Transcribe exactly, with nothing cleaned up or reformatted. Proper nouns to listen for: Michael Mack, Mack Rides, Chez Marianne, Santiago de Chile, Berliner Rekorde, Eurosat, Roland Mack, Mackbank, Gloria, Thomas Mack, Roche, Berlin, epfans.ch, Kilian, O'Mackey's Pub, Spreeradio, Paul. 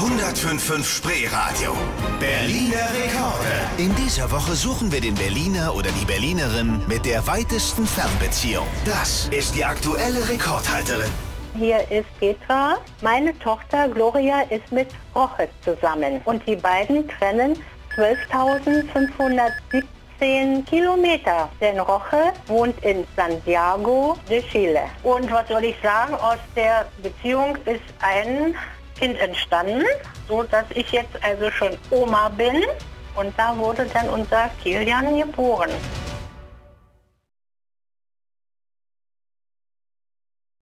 hundertfünf Komma fünf Spreeradio. Berliner Rekorde. In dieser Woche suchen wir den Berliner oder die Berlinerin mit der weitesten Fernbeziehung. Das ist die aktuelle Rekordhalterin. Hier ist Petra. Meine Tochter Gloria ist mit Roche zusammen. Und die beiden trennen zwölftausendfünfhundertsiebzehn Kilometer. Denn Roche wohnt in Santiago de Chile. Und was soll ich sagen? Aus der Beziehung ist ein Kind entstanden, so dass ich jetzt also schon Oma bin. Und da wurde dann unser Kilian geboren.